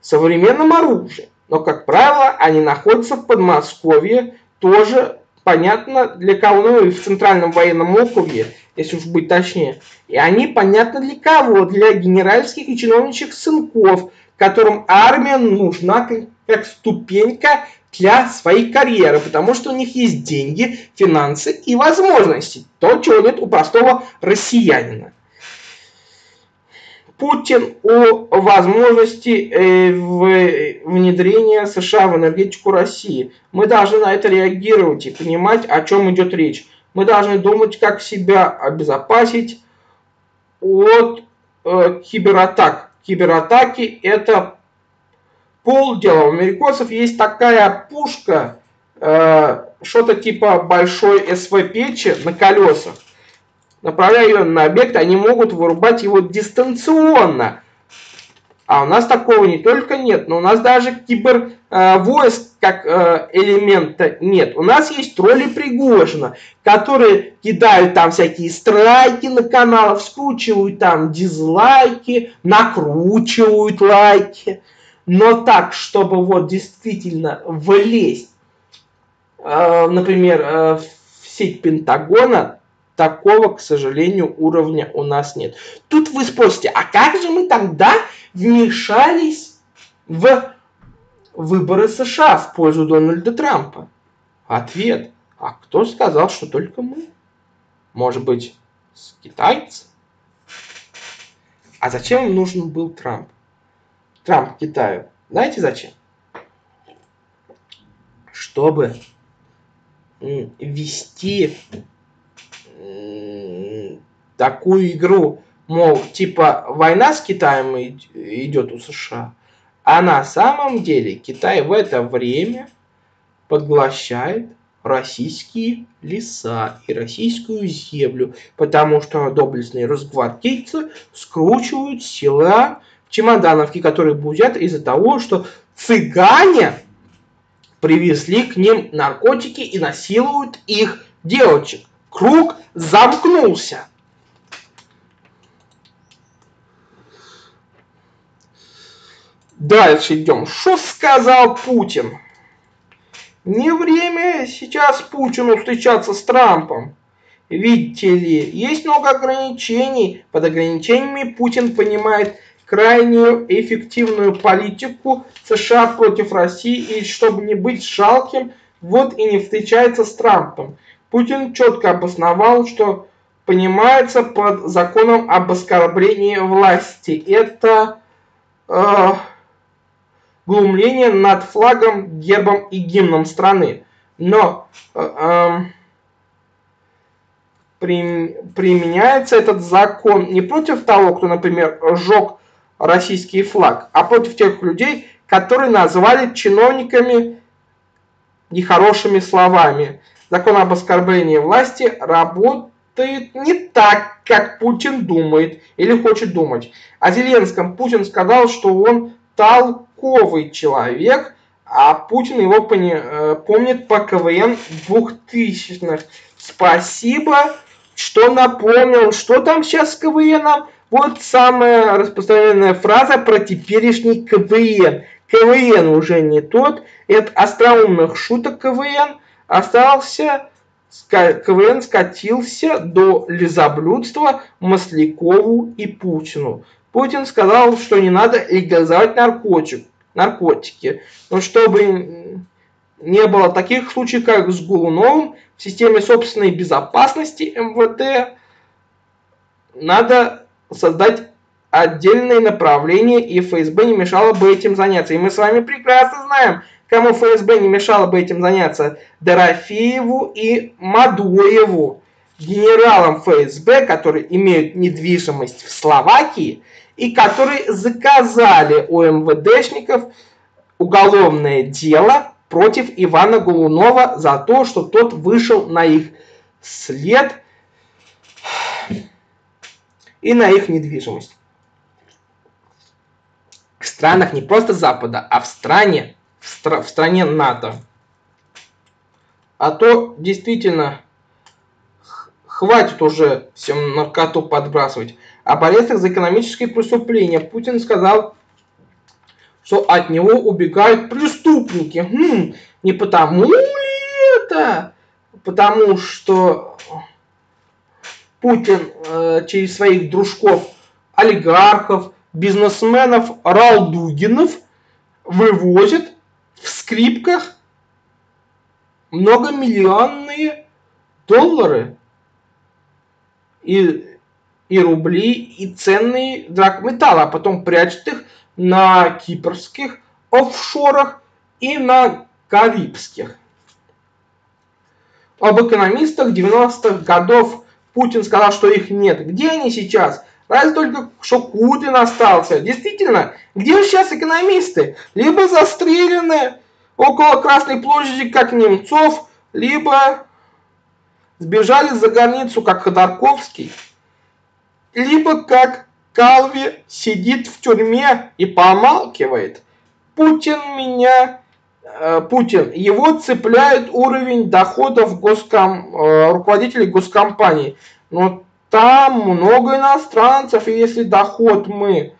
в современном оружии. Но, как правило, они находятся в Подмосковье, тоже понятно для кого, ну и в Центральном военном округе, если уж быть точнее. И они понятно для кого? Для генеральских и чиновничьих сынков, которым армия нужна как ступенька для своей карьеры, потому что у них есть деньги, финансы и возможности. То, чего нет у простого россиянина. Путин о возможности внедрения США в энергетику России. Мы должны на это реагировать и понимать, о чем идет речь. Мы должны думать, как себя обезопасить от кибератак. Кибератаки – это полдела. У американцев есть такая пушка, что-то типа большой СВ-печи на колесах. Направляя ее на объект, они могут вырубать его дистанционно. А у нас такого не только нет, но у нас даже кибервойск как элемента нет. У нас есть тролли Пригожина, которые кидают там всякие страйки на каналах, вскручивают там дизлайки, накручивают лайки. Но так, чтобы вот действительно влезть, например, в сеть Пентагона, такого, к сожалению, уровня у нас нет. Тут вы спросите, а как же мы тогда вмешались в выборы США в пользу Дональда Трампа? Ответ. А кто сказал, что только мы? Может быть, китайцы? А зачем им нужен был Трамп? Трамп Китаю. Знаете зачем? Чтобы вести такую игру мол, типа война с Китаем идет у США, а на самом деле Китай в это время поглощает российские леса и российскую землю, потому что доблестные росгвардейцы скручивают села в Чемодановке, которые бузят из-за того, что цыгане привезли к ним наркотики и насилуют их девочек. Круг замкнулся. Дальше идем. Что сказал Путин? Не время сейчас Путину встречаться с Трампом. Видите ли, есть много ограничений. Под ограничениями Путин понимает крайнюю эффективную политику США против России, и чтобы не быть жалким, вот и не встречается с Трампом. Путин четко обосновал, что понимается под законом об оскорблении власти. Это глумление над флагом, гербом и гимном страны. Но применяется этот закон не против того, кто, например, сжег российский флаг, а против тех людей, которые назвали чиновниками нехорошими словами. Закон об оскорблении власти работает не так, как Путин думает или хочет думать. О Зеленском Путин сказал, что он толковый человек, а Путин его помнит по КВН 2000-х. Спасибо, что напомнил, что там сейчас с КВНом. Вот самая распространенная фраза про теперешний КВН. КВН уже не тот, это остроумных шуток КВН остался, КВН скатился до лизоблюдства Маслякову и Путину. Путин сказал, что не надо легализовать наркотики. Но чтобы не было таких случаев, как с Голуновым, в системе собственной безопасности МВД надо создать отдельные направления, и ФСБ не мешало бы этим заняться. И мы с вами прекрасно знаем, кому ФСБ не мешало бы этим заняться. Дорофееву и Мадуеву, генералам ФСБ, которые имеют недвижимость в Словакии, и которые заказали у МВДшников уголовное дело против Ивана Голунова за то, что тот вышел на их след и на их недвижимость. В странах не просто Запада, а в стране НАТО. А то действительно хватит уже всем наркоту подбрасывать. Об арестах за экономические преступления Путин сказал, что от него убегают преступники. Не потому ли это? Потому что Путин через своих дружков, олигархов, бизнесменов, ралдугинов вывозит в скрипках многомиллионные доллары и рубли, и ценные драгметаллы, а потом прячет их на кипрских офшорах и на карибских. Об экономистах 90-х годов Путин сказал, что их нет. Где они сейчас? Разве только что Кудин остался. Действительно, где же сейчас экономисты? Либо застрелены около Красной площади, как Немцов, либо сбежали за границу, как Ходорковский, либо как Калви сидит в тюрьме и помалкивает. Путин, его цепляет уровень доходов руководителей госкомпаний. Но там много иностранцев, и если доход мы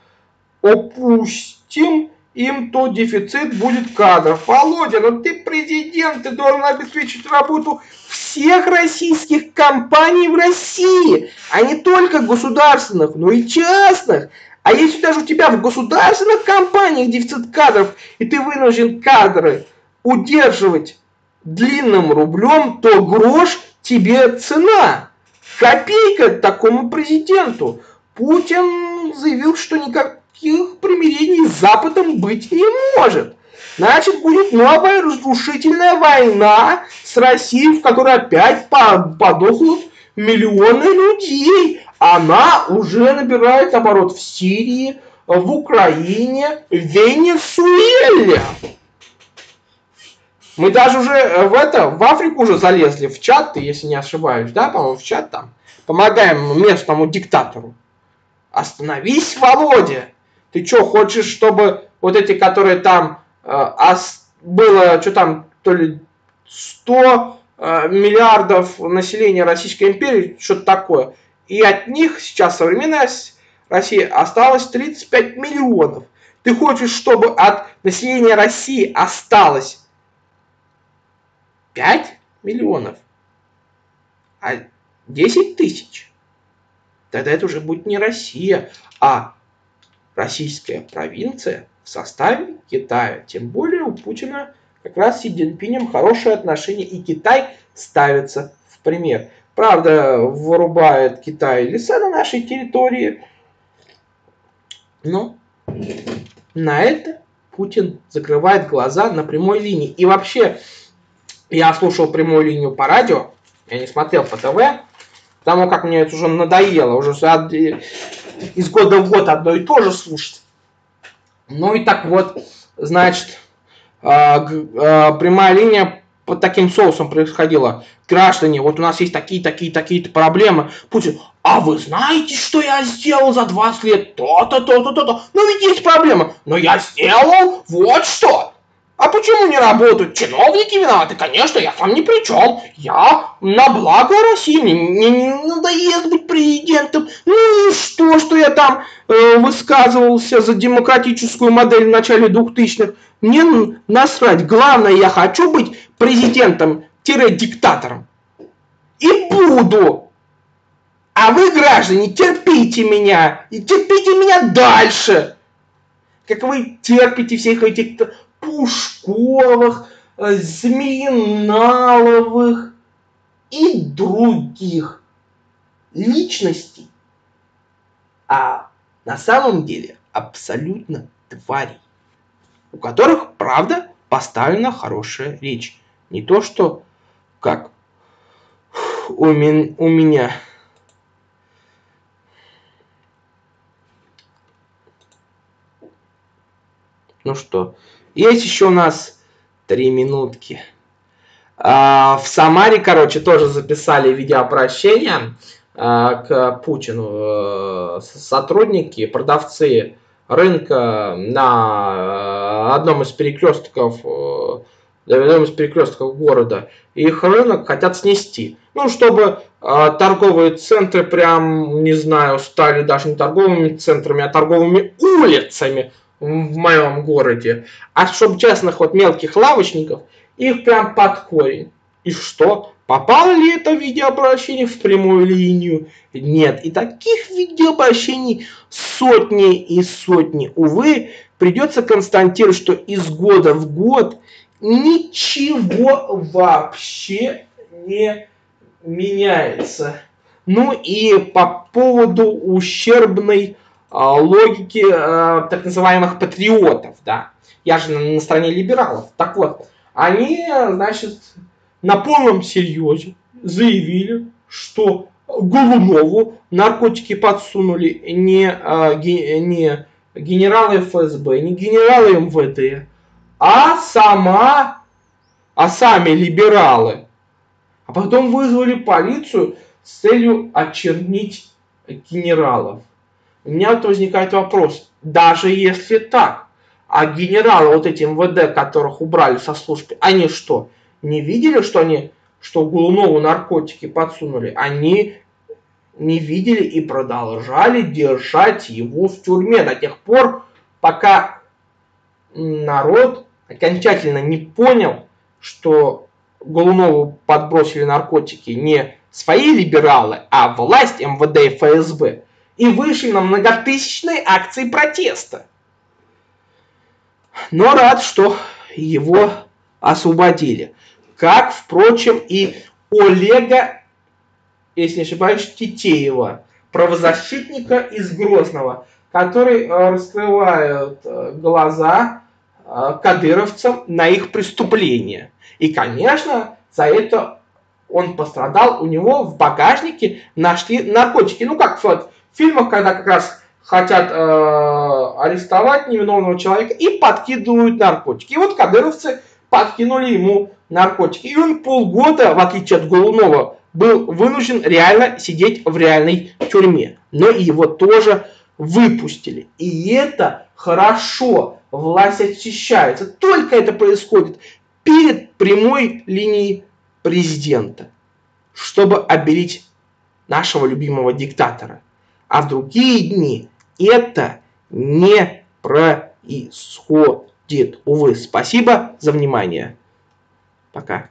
опустим им, то дефицит будет кадров. Володя, но ты президент, ты должен обеспечить работу всех российских компаний в России, а не только государственных, но и частных. А если даже у тебя в государственных компаниях дефицит кадров, и ты вынужден кадры удерживать длинным рублем, то грош тебе цена. Копейка такому президенту. Путин заявил, что никаких примирений с Западом быть не может. Значит, будет новая разрушительная война с Россией, в которой опять подохнут миллионы людей. она уже набирает оборот в Сирии, в Украине, в Венесуэле. Мы даже уже в Африку уже залезли, в чат, если не ошибаюсь, да, по-моему, в чат там. Помогаем местному диктатору. Остановись, Володя! Ты что, хочешь, чтобы вот эти, которые там было, что там, то ли 100 миллиардов населения Российской империи, что-то такое, и от них сейчас современная Россия осталось 35 миллионов. Ты хочешь, чтобы от населения России осталось 5 миллионов, а 10 тысяч? Тогда это уже будет не Россия, а российская провинция в составе Китая. Тем более у Путина как раз с Си Цзиньпинем хорошие отношения, и Китай ставится в пример. Правда, вырубает Китай леса на нашей территории, но на это Путин закрывает глаза на прямой линии. И вообще, я слушал прямую линию по радио, я не смотрел по ТВ, потому как мне это уже надоело, уже из года в год одно и то же слушать. Ну и так вот, значит, прямая линия под таким соусом происходила. Граждане, вот у нас есть такие-то проблемы. Путин, а вы знаете, что я сделал за 20 лет? То-то, то-то, то-то. Ну ведь есть проблема. Но я сделал вот что. А почему не работают? Чиновники виноваты, конечно, я сам ни при чем. Я на благо России, мне не надоест быть президентом. Ну и что, что я там высказывался за демократическую модель в начале 2000-х? Мне насрать. Главное, я хочу быть президентом-диктатором. И буду. А вы, граждане, терпите меня. И терпите меня дальше. Как вы терпите всех этих Пушковых, Змеиналовых и других личностей, а на самом деле абсолютно тварей, у которых, правда, поставлена хорошая речь. Не то, что как у меня... Ну что... Есть еще у нас 3 минутки. В Самаре, короче, тоже записали видеообращение к Путину. Сотрудники, продавцы рынка на одном из перекрестков города. Их рынок хотят снести. Ну, чтобы торговые центры прям, не знаю, стали даже не торговыми центрами, а торговыми улицами в моем городе. А чтобы частных вот мелких лавочников, их прям под корень. И что? Попало ли это видеообращение в прямую линию? Нет. И таких видеообращений сотни и сотни. Увы, придется констатировать, что из года в год ничего вообще не меняется. Ну и по поводу ущербной логики так называемых патриотов, да. Я же на стороне либералов. Так вот, они, значит, на полном серьезе заявили, что Голунову наркотики подсунули не генералы ФСБ, не генералы МВД, а сами либералы. А потом вызвали полицию с целью очернить генералов. У меня вот возникает вопрос, даже если так, а генералы вот эти МВД, которых убрали со службы, они что, не видели, что Голунову наркотики подсунули? Они не видели и продолжали держать его в тюрьме до тех пор, пока народ окончательно не понял, что Голунову подбросили наркотики не свои либералы, а власть МВД и ФСБ. И вышли на многотысячные акции протеста. Но рад, что его освободили. Как, впрочем, и Олега, если не ошибаюсь, Титеева, правозащитника из Грозного, который раскрывает глаза кадыровцам на их преступления. И, конечно, за это он пострадал, у него в багажнике нашли наркотики. Ну, как в фильмах, когда как раз хотят арестовать невиновного человека и подкидывают наркотики. И вот кадыровцы подкинули ему наркотики. И он полгода, в отличие от Голунова, был вынужден реально сидеть в реальной тюрьме. Но его тоже выпустили. И это хорошо. Власть очищается. Только это происходит перед прямой линией президента, чтобы обелить нашего любимого диктатора. А в другие дни это не происходит. Увы, спасибо за внимание. Пока.